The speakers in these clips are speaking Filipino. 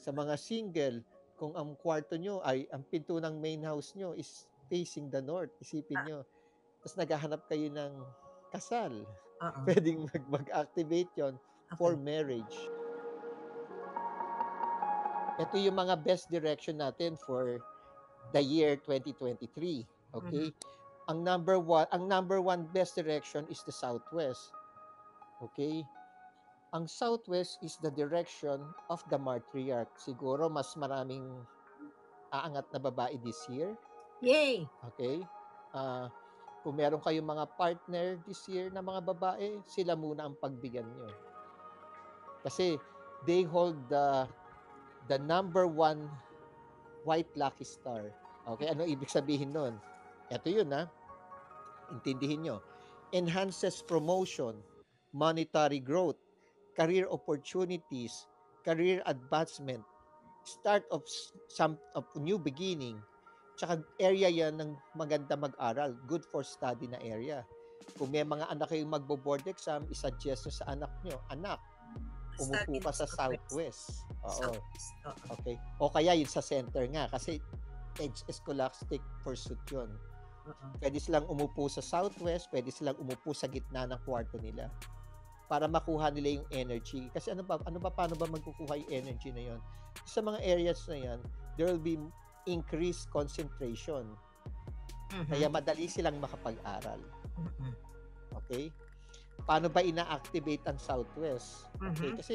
Sa mga single, kung ang kwarto nyo ay, ang pinto ng main house nyo is facing the north, isipin nyo. Tapos naghahanap kayo ng kasal. Pwedeng mag-activate yon for marriage. Ito yung mga best direction natin for the year 2023. Okay? Ang number one best direction is the southwest. Okay? Ang southwest is the direction of the matriarch. Siguro mas maraming aangat na babae this year. Yay! Okay? Kung meron kayong mga partner this year na mga babae, sila muna ang pagbigyan nyo. Kasi they hold the number one white lucky star. Okay? Ano ibig sabihin nun? Ito yun, ha? Intindihin nyo. Enhances promotion, monetary growth, career opportunities, career advancement, start of some of new beginning, tsaka area yan ng maganda mag-aral, good for study na area. Kung may mga anak kayong magbo-board exam, isuggest nyo sa anak nyo, anak, umupo ka sa southwest. Oo. Okay. O kaya yun sa center nga, kasi scholastic pursuit yun. Pwede silang umupo sa southwest, pwede silang umupo sa gitna ng kwarto nila, para makuha nila yung energy. Kasi paano ba magkukuha yung energy na yon? Sa mga areas na yan, there will be increased concentration. Kaya madali silang makapag-aral. Okay? Paano ba ina-activate ang southwest? Okay? Kasi,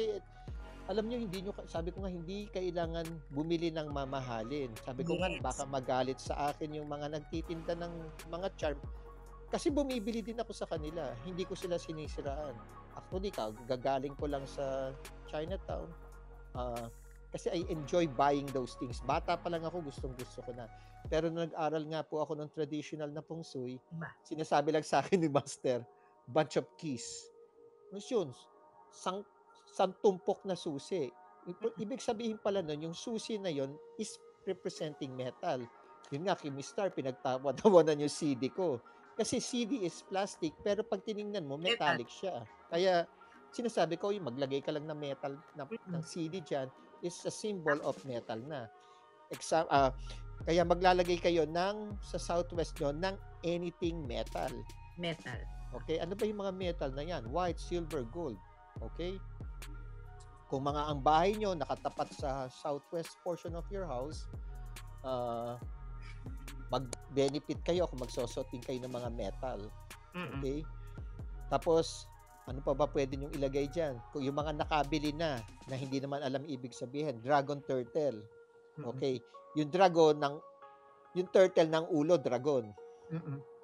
alam nyo, sabi ko nga, hindi kailangan bumili ng mamahalin. Sabi ko nga, baka magalit sa akin yung mga nagtitinda ng mga charm. Kasi bumibili din ako sa kanila. Hindi ko sila sinisiraan. Actually, gagaling ko lang sa Chinatown. Kasi I enjoy buying those things. Bata pa lang ako, gustong-gusto ko na. Pero nung nag-aral nga po ako ng traditional na feng shui, sinasabi lang sa akin ni Master, bunch of keys. Yun, sang tumpok na susi. Ibig sabihin pala nun, yung susi na yon is representing metal. Yun nga, kay Mr. pinagtawa-tawanan yung CD ko. Kasi CD is plastic, pero pag tiningnan mo, metallic siya. Kaya, sinasabi ko, yung maglagay ka lang ng metal, ng CD dyan, is a symbol of metal na. Kaya maglalagay kayo sa southwest nyo, ng anything metal. Metal. Okay, ano ba yung mga metal na yan? White, silver, gold. Okay? Kung mga ang bahay nyo, nakatapat sa southwest portion of your house, mag-benefit kayo kung magsosoting kayo ng mga metal. Okay? Tapos, ano pa ba pwede nyo ilagay dyan? Kung yung mga nakabili na hindi naman alam ibig sabihin, dragon turtle. Okay? Yung turtle ng ulo, dragon.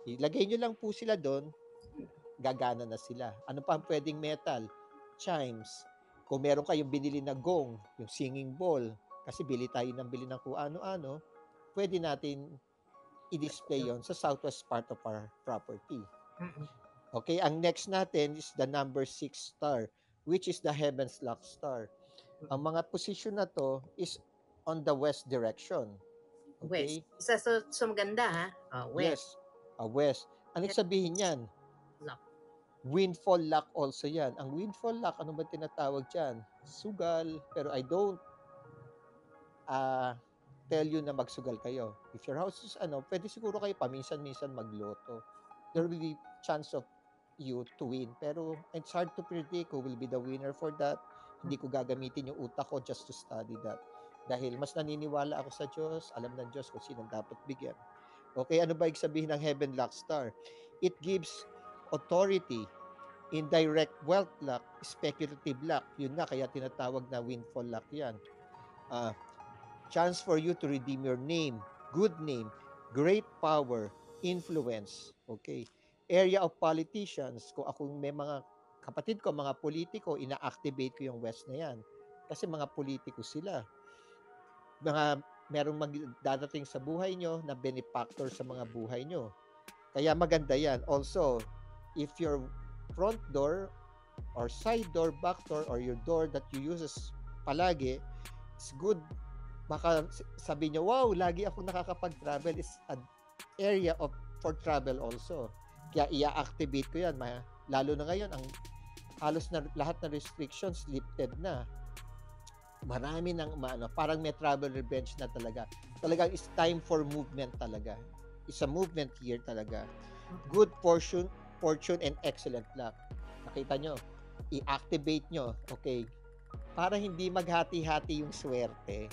Ilagay nyo lang po sila doon, gagana na sila. Ano pa ang pwedeng metal? Chimes. Kung meron kayong binili na gong, yung singing bowl, kasi bili tayo ng bili ng kung ano-ano, pwede natin i-display yon sa southwest part of our property. Okay, ang next natin is the number 6 star, which is the heaven's luck star. Ang mga position na to is on the west direction. Okay? West. Isa sa maganda, ha? West. Yes, west. Ano sabihin yan? Luck. Windfall luck also yan. Ang windfall luck, ano ba tinatawag dyan? Sugal. Pero I don't... tell you na magsugal kayo. If your house is pwede siguro kayo paminsan-minsan magloto. There will be chance of you to win. Pero it's hard to predict who will be the winner for that. Hindi ko gagamitin yung utak ko just to study that. Dahil mas naniniwala ako sa Diyos, alam ng Diyos kung sino dapat bigyan. Okay, ano ba ibig sabihin ng Heaven Luck Star? It gives authority, indirect wealth luck, speculative luck. Yun na, kaya tinatawag na windfall luck yan. Chance for you to redeem your name, good name, great power, influence. Okay. Area of politicians, kung ako may mga kapatid ko, mga politiko, ina-activate ko yung west na yan. Kasi mga politiko sila. Merong magdadating sa buhay nyo na benefactor sa mga buhay nyo. Kaya maganda yan. Also, if your front door or side door, back door, or your door that you uses palagi, it's good. Baka sabi nyo, wow, lagi akong nakakapag-travel, is an area for travel also. Kaya i-activate ko yan. Lalo na ngayon, halos na lahat na restrictions lifted na. marami ng maano, parang may travel revenge na talaga. Talagang it's time for movement talaga. It's a movement year talaga. Good fortune and excellent luck. Nakita nyo, i-activate nyo, okay? Para hindi maghati-hati yung swerte.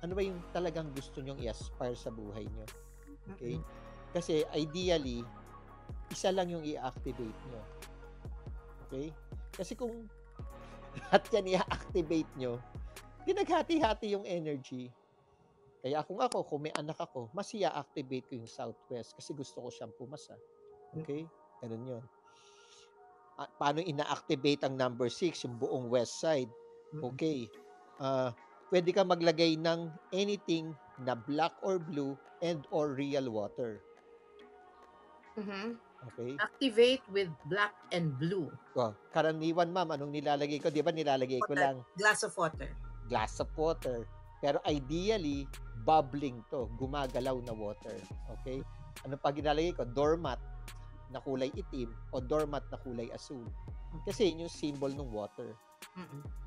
Ano ba yung talagang gusto nyong i-aspire sa buhay nyo? Okay? Kasi ideally, isa lang yung i-activate nyo. Okay? Kasi kung lahat yan i-activate nyo, pinaghati-hati yung energy. Kaya ako, kung may anak ako, mas i-activate ko yung Southwest kasi gusto ko siyang pumasa. Okay? Ganun yun. At paano ina-activate ang number 6, yung buong West Side? Okay. Pwede ka maglagay ng anything na black or blue and or real water. Okay. Activate with black and blue. Oh, karaniwan, ma'am, anong nilalagay ko? Di ba nilalagay water. Ko lang? Glass of water. Glass of water. Pero ideally, bubbling to. Gumagalaw na water. Okay? Ano pag nilalagay ko? Doormat na kulay itim o doormat na kulay asul. Kasi yun yung symbol ng water.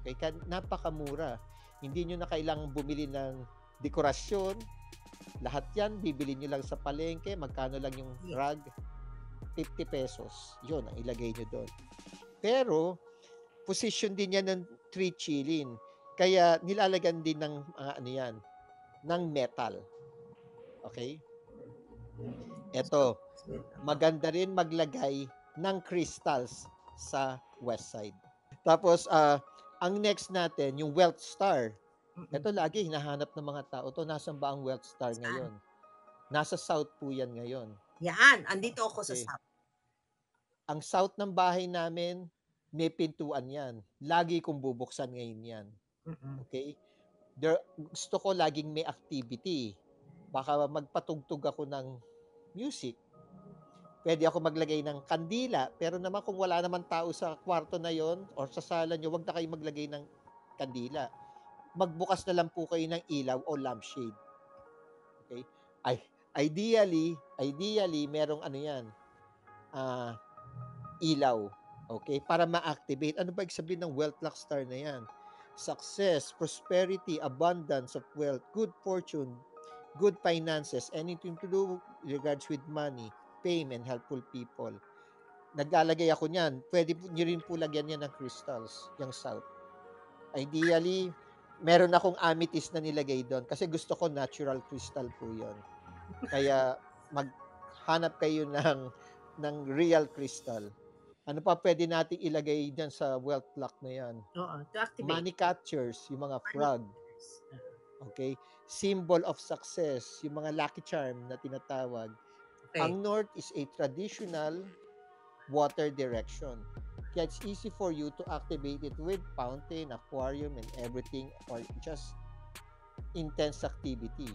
Okay? Napakamura. Hindi nyo na kailangang bumili ng dekorasyon. Lahat yan, bibili nyo lang sa palengke. Magkano lang yung rug? 50 pesos. Yun, ang ilagay nyo doon. Pero, position din yan ng tree chilling. Kaya, nilalagan din ng, ano yan, ng metal. Okay? Eto, maganda rin maglagay ng crystals sa west side. Tapos, ang next natin, yung wealth star. Ito lagi hinahanap ng mga tao to. Nasaan ba ang wealth star ngayon? Nasa south po yan ngayon. Yan, andito ako sa south. Ang south ng bahay namin, may pintuan yan. Lagi kong bubuksan ngayon yan. Okay? Gusto ko laging may activity. Baka magpatugtog ako ng music. Pwede ako maglagay ng kandila, pero naman kung wala naman tao sa kwarto na yon or sa sala nyo, wag na kayo maglagay ng kandila. Magbukas na lang po kayo ng ilaw o lampshade. Okay? Ideally, merong ano yan, ilaw. Okay? Para ma-activate. Ano ba sabihin ng wealth luck star na yan? Success, prosperity, abundance of wealth, good fortune, good finances, anything to do regards with money, fame and helpful people. Naglalagay ako niyan. Pwede nyo rin po lagyan yan ng crystals, yung south. Ideally, meron akong amethyst na nilagay doon kasi gusto ko natural crystal po yun. Kaya maghanap kayo ng real crystal. Ano pa pwede natin ilagay dyan sa wealth lock na yan? To activate. Money catchers, yung mga frog. Okay? Symbol of success, yung mga lucky charm na tinatawag. Okay. Ang north is a traditional water direction. Kaya it's easy for you to activate it with fountain, aquarium, and everything or just intense activity.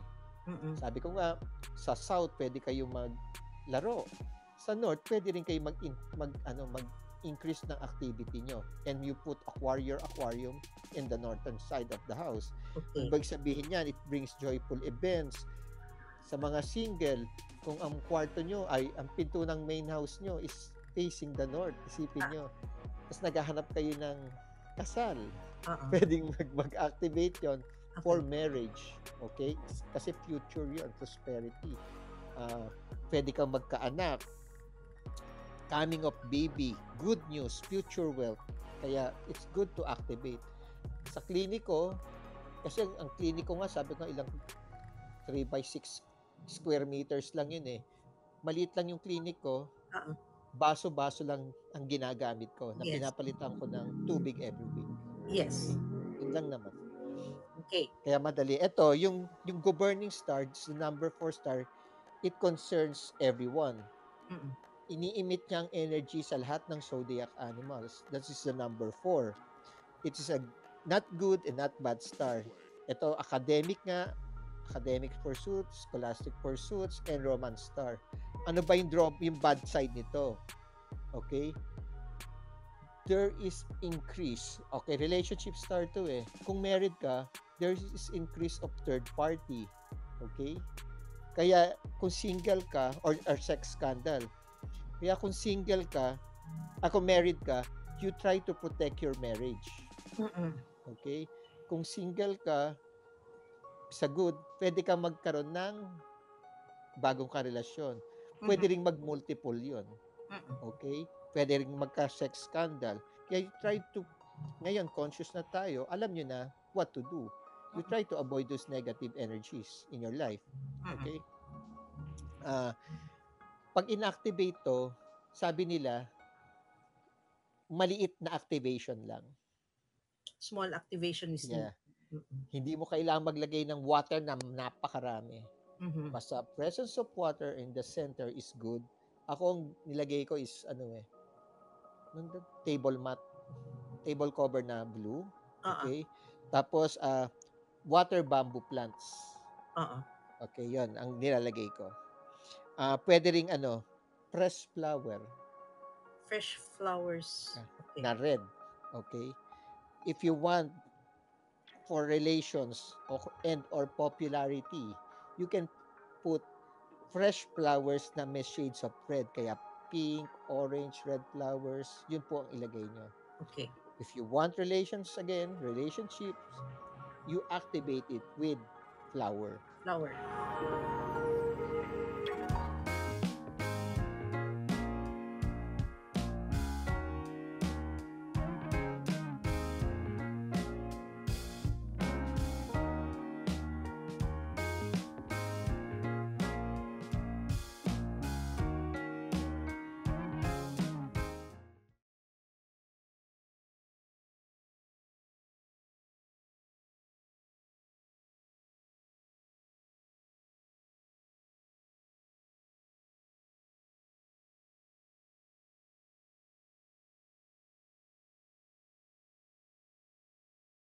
Sabi ko nga, sa south pwede kayo maglaro. Sa north pwede rin kayo mag-increase ng activity nyo. And you put aquarium in the northern side of the house. Ibig sabihin yan, it brings joyful events. Sa mga single, kung ang kwarto nyo ay, ang pinto ng main house nyo is facing the north, isipin nyo. Tapos naghahanap kayo ng kasal. Pwedeng mag-activate yon for marriage. Okay? Kasi future yun, prosperity. Pwede kang magkaanak. Coming of baby, good news, future wealth. Kaya it's good to activate. Sa kliniko, kasi ang kliniko nga, sabi ko ilang 3x6 square meters lang yun eh. Maliit lang yung clinic ko. Baso-baso lang ang ginagamit ko na pinapalitan ko ng tubig every week. Yun lang naman. Okay. Kaya madali. Ito, yung governing star, the number 4 star, it concerns everyone. Ini-emit niya ang energy sa lahat ng zodiac animals. That is the number 4. It is a not good and not bad star. Ito, academic nga, academic pursuits, scholastic pursuits, and romance star. Ano ba yung bad side nito? Okay? There is increase. Okay, relationship star to eh. Kung married ka, there is increase of third party. Okay? Kaya kung single ka, or sex scandal, kaya kung single ka, kung married ka, you try to protect your marriage. Okay? Kung single ka, sa good, pwede ka magkaroon ng bagong karelasyon. Pwede ring mag-multiple yun. Okay? Pwede ring magka-sex scandal. Kaya you try to, ngayon, conscious na tayo, alam nyo na what to do. You try to avoid those negative energies in your life. Okay? Pag inactivate to, sabi nila, maliit na activation lang. Small activation is needed. Hindi mo kailangang maglagay ng water na napakarami. Basta presence of water in the center is good. Ako ang nilagay ko is ano table mat, table cover na blue. Okay? Tapos water bamboo plants. Okay, 'yon ang nilalagay ko. Pwede ring fresh flower. Fresh flowers na red. Okay? If you want for relations or popularity, you can put fresh flowers na may shades of red. Kaya pink, orange, red flowers, yun po ang ilagay nyo. Okay. If you want relations again, relationships, you activate it with flower. Flower.